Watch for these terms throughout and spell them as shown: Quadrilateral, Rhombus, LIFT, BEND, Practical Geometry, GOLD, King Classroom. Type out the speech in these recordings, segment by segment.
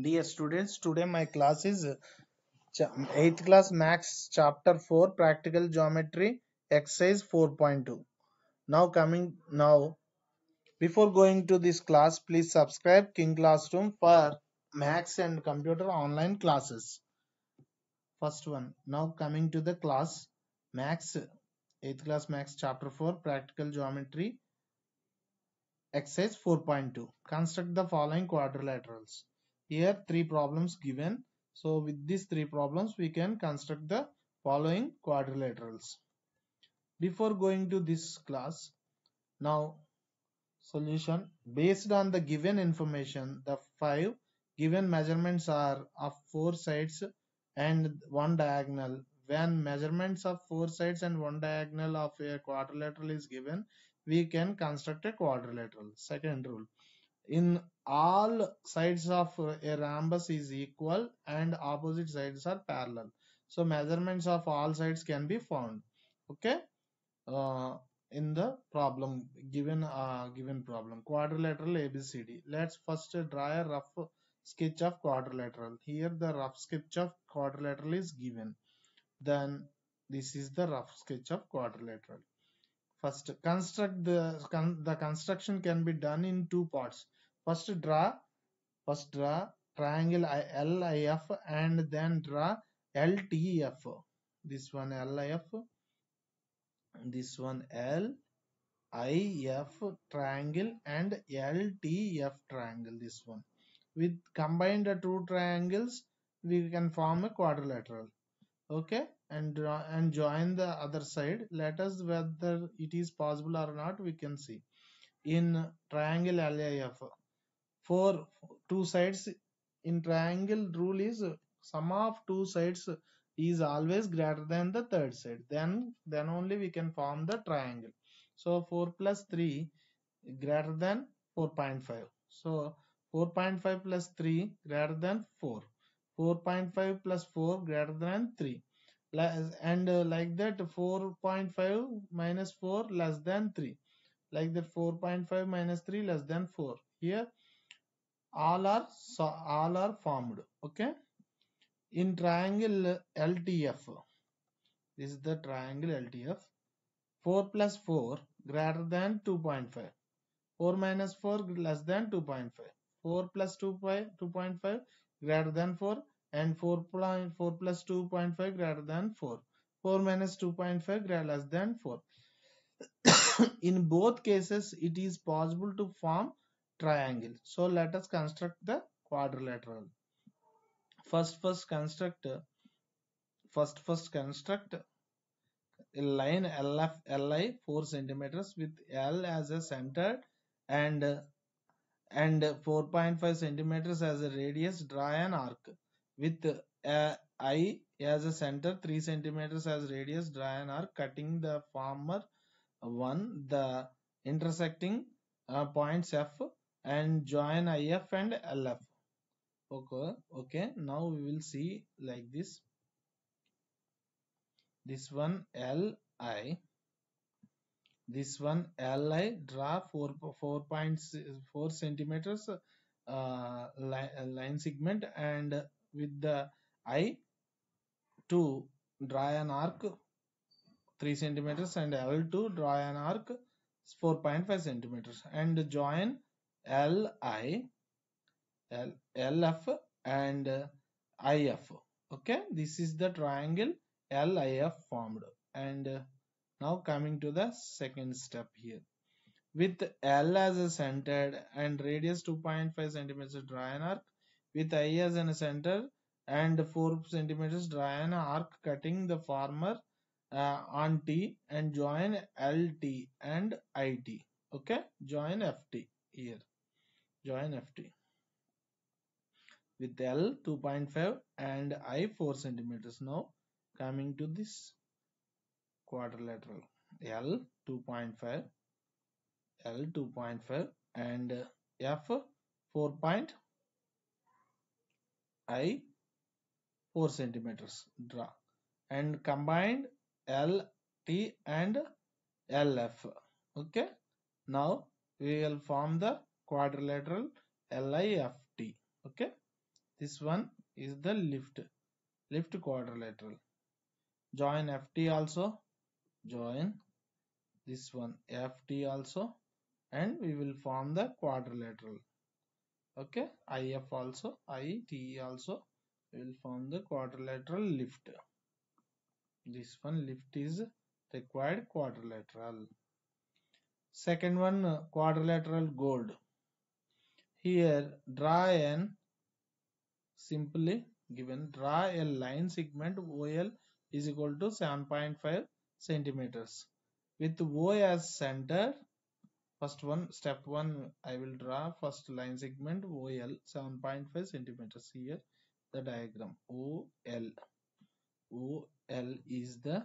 Dear students, today my class is 8th class max chapter 4 practical geometry exercise 4.2. Now before going to this class, please subscribe King Classroom for max and computer online classes. First one, now coming to the class max 8th class max chapter 4 practical geometry exercise 4.2. Construct the following quadrilaterals. Here 3 problems given. So with these 3 problems we can construct the following quadrilaterals. Before going to this class, now solution. Based on the given information, the 5 given measurements are of 4 sides and 1 diagonal. When measurements of 4 sides and 1 diagonal of a quadrilateral is given, we can construct a quadrilateral. Second rule. In all sides of a rhombus is equal and opposite sides are parallel. So measurements of all sides can be found. Okay. In the problem given problem quadrilateral ABCD. Let's first draw a rough sketch of quadrilateral. Here the rough sketch of quadrilateral is given. Then this is the rough sketch of quadrilateral. First, the construction can be done in 2 parts. First draw triangle LIF and then draw LTF. This one LIF, this one LIF triangle and LTF triangle. This one with combined 2 triangles we can form a quadrilateral. Okay, and join the other side. Let us whether it is possible or not we can see. In triangle LIF, for 2 sides in triangle rule is sum of 2 sides is always greater than the 3rd side. Then only we can form the triangle. So 4 plus 3 greater than 4.5. So 4.5 plus 3 greater than 4. 4.5 plus 4 greater than 3. And like that 4.5 minus 4 less than 3. Like that 4.5 minus 3 less than 4. Here all are formed. Okay. In triangle LTF. This is the triangle LTF. 4 plus 4 greater than 2.5. 4 minus 4 less than 2.5. 4 plus 2.5 greater than 4 and 4 plus 2.5 greater than 4. 4 minus 2.5 greater less than 4. In both cases it is possible to form triangle. So let us construct the quadrilateral. First construct a line LI 4 centimeters with L as a center and 4.5 centimeters as a radius. Draw an arc with I as a center, 3 centimeters as radius. Draw an arc cutting the former one, the intersecting points F, and join IF and LF. Okay, now we will see like this. This one LI. This one LI. Draw 4.4 centimeters line segment and with the I to draw an arc 3 centimeters and L to draw an arc 4.5 centimeters and join LI, LF and IF. Okay, this is the triangle LIF formed. And now coming to the second step here. With L as a center and radius 2.5 centimeters, draw an arc. With I as a center and 4 centimeters, draw an arc cutting the former on T and join LT and IT. Okay, join FT here. Join FT with L 2.5 and I 4 centimeters. Now coming to this quadrilateral L 2.5, L 2.5 and F 4. I 4 centimeters. Draw and combined LT and LF. Okay, now we will form the quadrilateral LIFT. Okay, This one is the lift quadrilateral. Join FT also, join this one FT also, and we will form the quadrilateral. Okay, IF also, ITE also, we will form the quadrilateral lift. This one lift is required quadrilateral. Second one, quadrilateral gold. Here draw an simply given draw a line segment OL is equal to 7.5 centimeters with O as center. First one, step one, I will draw first line segment OL 7.5 centimeters. Here the diagram OL is the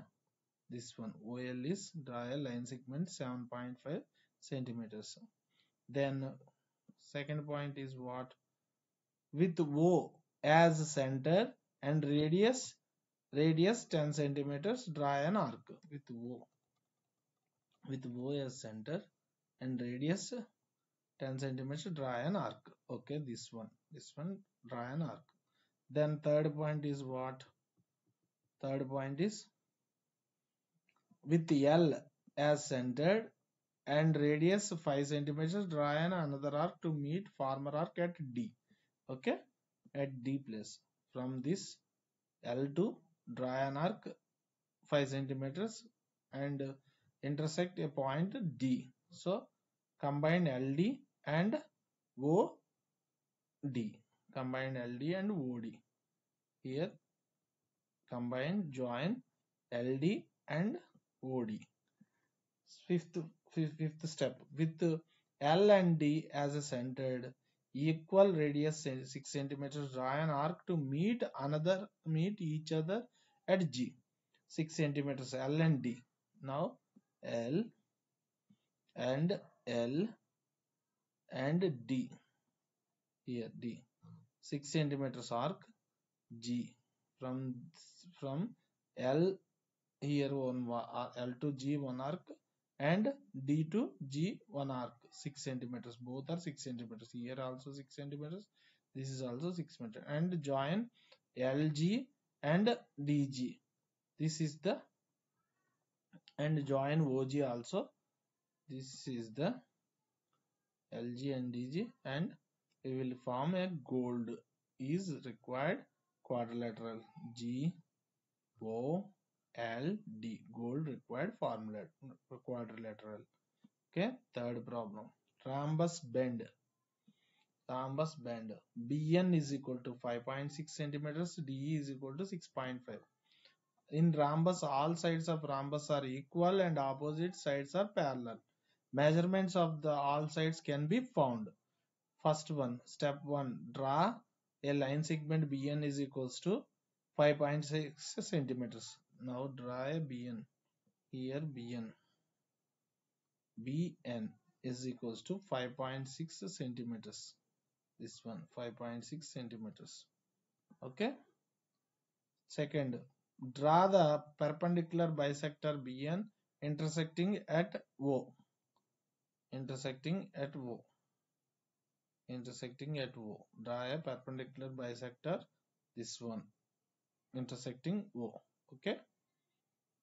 this one. OL is draw a line segment 7.5 centimeters. Then second point is what? With O as center and radius 10 centimeters, draw an arc with O. With O as center and radius 10 centimeters, draw an arc. Okay, this one draw an arc. Then third point is what? Third point is with L as centered and radius 5 centimeters, draw another arc to meet former arc at D. Okay, at D place. From this L to draw an arc 5 centimeters and intersect a point D. So combine LD and OD. Combine LD and OD. Here combine, join LD and OD. Fifth step, with L and D as a centered, equal radius 6 centimeters, draw an arc to meet each other at G. 6 centimeters, L and D. Now L and D. Here D. 6 centimeters arc G. From L here one L to G one arc, and D to G one arc 6 centimeters. Both are 6 centimeters. Here also 6 centimeters. This is also 6 meter. And join LG and DG. This is the, and join OG also. This is the LG and DG, and we will form a gold is required quadrilateral GOLD, gold required formula quadrilateral. Okay, third problem, rhombus bend. BN is equal to 5.6 centimeters, DE is equal to 6.5. In rhombus, all sides of rhombus are equal and opposite sides are parallel. Measurements of the all sides can be found. First one, step one, draw a line segment BN is equals to 5.6 centimeters. Now draw a BN. Here BN is equals to 5.6 centimeters. This one 5.6 centimeters. Okay. Second, draw the perpendicular bisector BN intersecting at O. Intersecting at O. Draw a perpendicular bisector. This one intersecting O. Okay,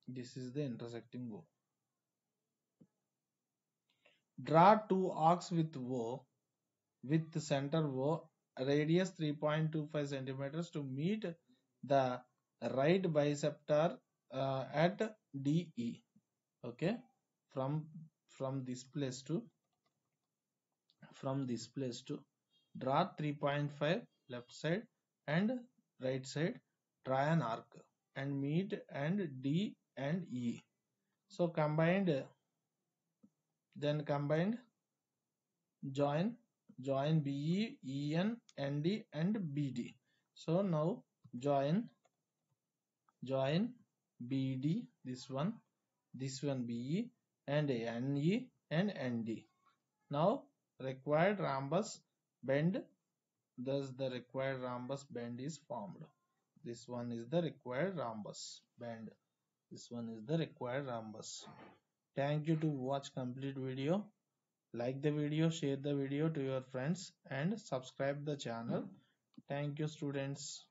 this is the intersecting O. Draw two arcs with O, with the center O, radius 3.25 centimeters to meet the right bisector at DE. Okay, from this place to draw 3.5 left side and right side, draw an arc and meet and D and E. So combined, join BE, EN, ND and BD. So now join BD, this one BE and NE and ND. Now required rhombus bend, thus the required rhombus bend is formed. This one is the required rhombus bend. Thank you to watch complete video. Like the video, share the video to your friends and subscribe the channel. Thank you, students.